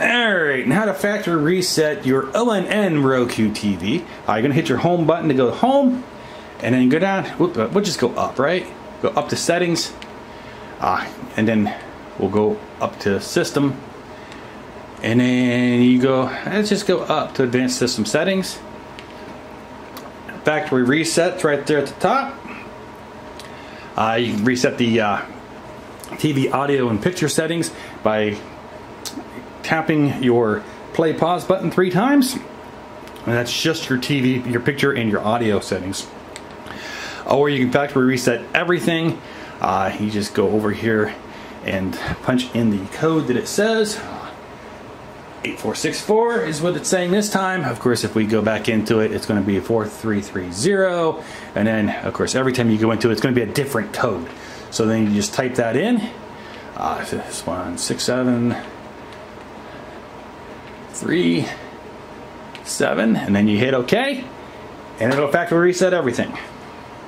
Alright, and how to factory reset your ONN Roku TV. You're going to hit your home button to go to home, and then you go down, we'll just go up, right? Go up to settings, and then we'll go up to system, and then you go, let's just go up to advanced system settings. Factory resets right there at the top. You can reset the TV audio and picture settings by tapping your play pause button 3 times, and that's just your TV, your picture, and your audio settings. Or you can factory reset everything. You just go over here and punch in the code that it says. 8464 is what it's saying this time. Of course, if we go back into it, it's going to be 4330, and then of course every time you go into it, it's going to be a different code. So then you just type that in. This one 673 7, and then you hit OK, and it'll factory reset everything.